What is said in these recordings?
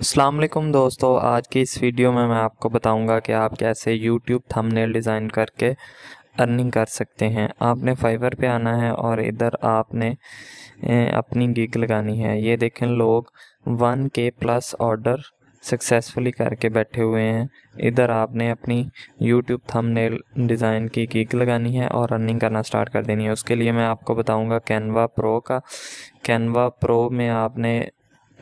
अस्सलाम वालेकुम दोस्तों, आज की इस वीडियो में मैं आपको बताऊंगा कि आप कैसे YouTube थंबनेल डिज़ाइन करके अर्निंग कर सकते हैं। आपने फाइवर पे आना है और इधर आपने अपनी गिग लगानी है। ये देखें, लोग 1K प्लस ऑर्डर सक्सेसफुली करके बैठे हुए हैं। इधर आपने अपनी YouTube थंबनेल डिज़ाइन की गिग लगानी है और रनिंग करना स्टार्ट कर देनी है। उसके लिए मैं आपको बताऊँगा कैनवा प्रो का। कैनवा प्रो में आपने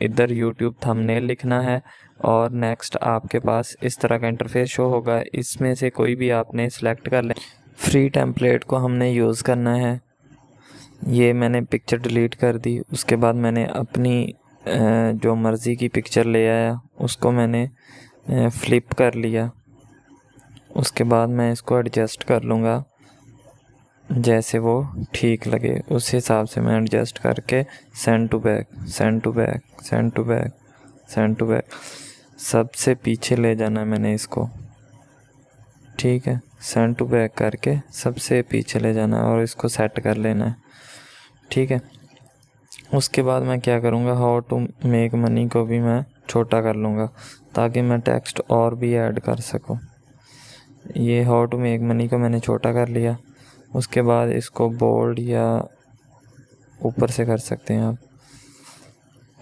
इधर YouTube थंबनेल लिखना है और नेक्स्ट आपके पास इस तरह का इंटरफेस शो होगा। इसमें से कोई भी आपने सेलेक्ट कर लें। फ्री टेम्पलेट को हमने यूज़ करना है। ये मैंने पिक्चर डिलीट कर दी। उसके बाद मैंने अपनी जो मर्ज़ी की पिक्चर ले आया, उसको मैंने फ्लिप कर लिया। उसके बाद मैं इसको एडजस्ट कर लूँगा, जैसे वो ठीक लगे उस हिसाब से मैं एडजस्ट करके सेंड टू बैक सबसे पीछे ले जाना है मैंने इसको। ठीक है, सेंड टू बैक करके सबसे पीछे ले जाना है और इसको सेट कर लेना है। ठीक है, उसके बाद मैं क्या करूँगा, हाउ टू मेक मनी को भी मैं छोटा कर लूँगा ताकि मैं टेक्स्ट और भी ऐड कर सकूँ। ये हाउ टू मेक मनी को मैंने छोटा कर लिया। उसके बाद इसको बोल्ड या ऊपर से कर सकते हैं आप।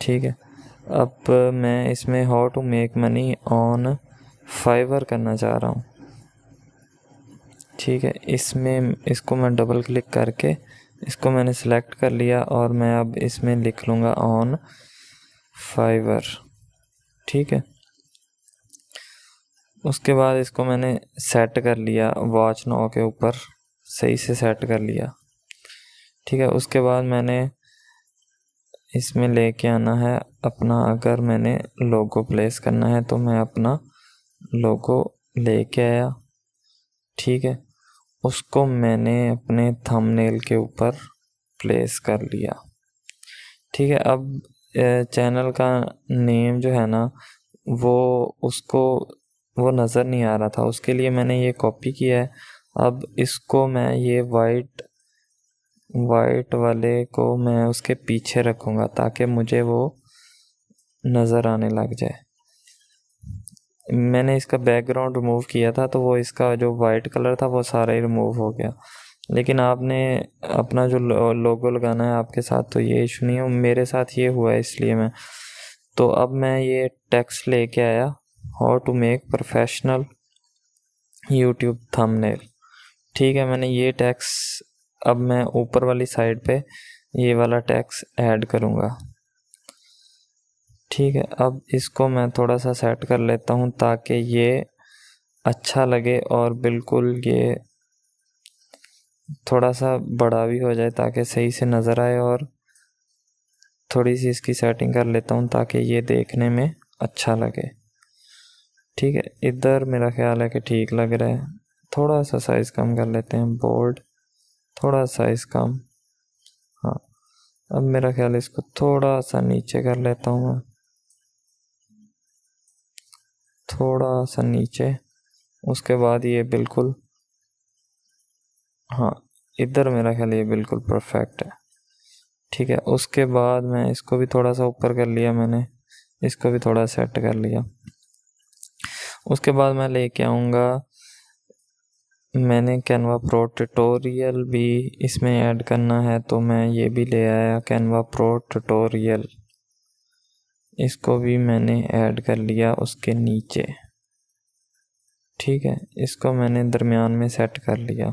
ठीक है, अब मैं इसमें how to make money on Fiverr करना चाह रहा हूँ। ठीक है, इसमें इसको मैं डबल क्लिक करके इसको मैंने सेलेक्ट कर लिया और मैं अब इसमें लिख लूँगा ऑन फाइवर। ठीक है, उसके बाद इसको मैंने सेट कर लिया, वॉच नाउ के ऊपर सही से सेट कर लिया। ठीक है, उसके बाद मैंने इसमें लेके आना है अपना, अगर मैंने लोगो प्लेस करना है तो मैं अपना लोगो लेके आया। ठीक है, उसको मैंने अपने थंबनेल के ऊपर प्लेस कर लिया। ठीक है, अब चैनल का नेम जो है ना, उसको नज़र नहीं आ रहा था, उसके लिए मैंने ये कॉपी किया है। अब इसको मैं ये वाइट वाले को मैं उसके पीछे रखूँगा ताकि मुझे वो नज़र आने लग जाए। मैंने इसका बैकग्राउंड रिमूव किया था तो वो इसका जो वाइट कलर था वो सारा ही रिमूव हो गया। लेकिन आपने अपना जो लोगो लगाना है आपके साथ तो ये इशू नहीं है, मेरे साथ ये हुआ है इसलिए मैं तो। अब मैं ये टेक्स्ट लेके आया, how to make professional YouTube thumbnail. ठीक है, मैंने ये टैक्स अब मैं ऊपर वाली साइड पे ये वाला टैक्स ऐड करूँगा। ठीक है, अब इसको मैं थोड़ा सा सेट कर लेता हूँ ताकि ये अच्छा लगे और बिल्कुल ये थोड़ा सा बड़ा भी हो जाए ताकि सही से नज़र आए, और थोड़ी सी इसकी सेटिंग कर लेता हूँ ताकि ये देखने में अच्छा लगे। ठीक है, इधर मेरा ख्याल है कि ठीक लग रहा है। थोड़ा सा साइज़ कम कर लेते हैं, बोल्ड थोड़ा साइज़ कम। हाँ, अब मेरा ख्याल है इसको थोड़ा सा नीचे कर लेता हूँ मैं, थोड़ा सा नीचे। उसके बाद ये बिल्कुल, हाँ इधर मेरा ख्याल ये बिल्कुल परफेक्ट है। ठीक है, उसके बाद मैं इसको भी थोड़ा सा ऊपर कर लिया, मैंने इसको भी थोड़ा सेट कर लिया। उसके बाद मैं लेके आऊँगा, मैंने कैनवा प्रो ट्यूटोरियल भी इसमें ऐड करना है तो मैं ये भी ले आया, कैनवा प्रो ट्यूटोरियल। इसको भी मैंने ऐड कर लिया उसके नीचे। ठीक है, इसको मैंने दरमियान में सेट कर लिया,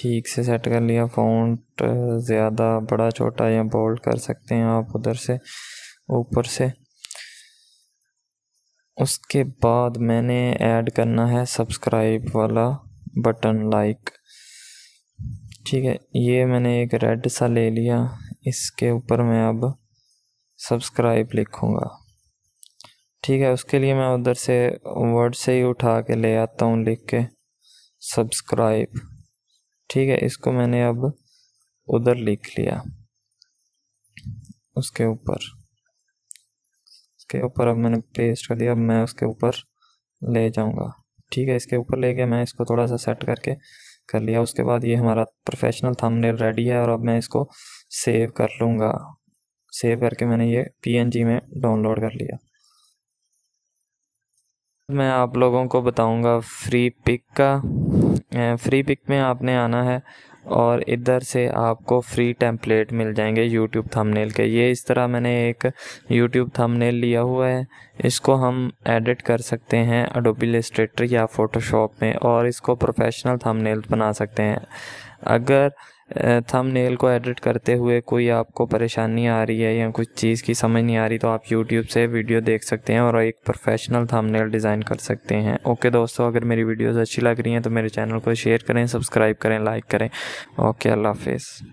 ठीक से सेट कर लिया। फ़ॉन्ट ज़्यादा बड़ा छोटा या बोल्ड कर सकते हैं आप उधर से ऊपर से। उसके बाद मैंने ऐड करना है सब्सक्राइब वाला बटन, लाइक। ठीक है, ये मैंने एक रेड सा ले लिया, इसके ऊपर मैं अब सब्सक्राइब लिखूँगा। ठीक है, उसके लिए मैं उधर से वर्ड से ही उठा के ले आता हूँ लिख के सब्सक्राइब। ठीक है, इसको मैंने अब उधर लिख लिया उसके ऊपर अब मैंने पेस्ट कर दिया। अब मैं उसके ऊपर ले जाऊंगा। ठीक है, इसके ऊपर ले गया, मैं इसको थोड़ा सा सेट करके कर लिया। उसके बाद ये हमारा प्रोफेशनल थंबनेल रेडी है और अब मैं इसको सेव कर लूँगा। सेव करके मैंने ये PNG में डाउनलोड कर लिया। मैं आप लोगों को बताऊंगा फ्रीपिक का। फ्रीपिक में आपने आना है और इधर से आपको फ्री टेम्पलेट मिल जाएंगे YouTube थंबनेल के। ये इस तरह मैंने एक YouTube थंबनेल लिया हुआ है, इसको हम एडिट कर सकते हैं Adobe Illustrator या Photoshop में और इसको प्रोफेशनल थंबनेल बना सकते हैं। अगर थंबनेल को एडिट करते हुए कोई आपको परेशानी आ रही है या कुछ चीज़ की समझ नहीं आ रही तो आप YouTube से वीडियो देख सकते हैं और एक प्रोफेशनल थंबनेल डिज़ाइन कर सकते हैं। ओके दोस्तों, अगर मेरी वीडियोस अच्छी लग रही हैं तो मेरे चैनल को शेयर करें, सब्सक्राइब करें, लाइक करें। ओके, अल्लाह हाफिज़।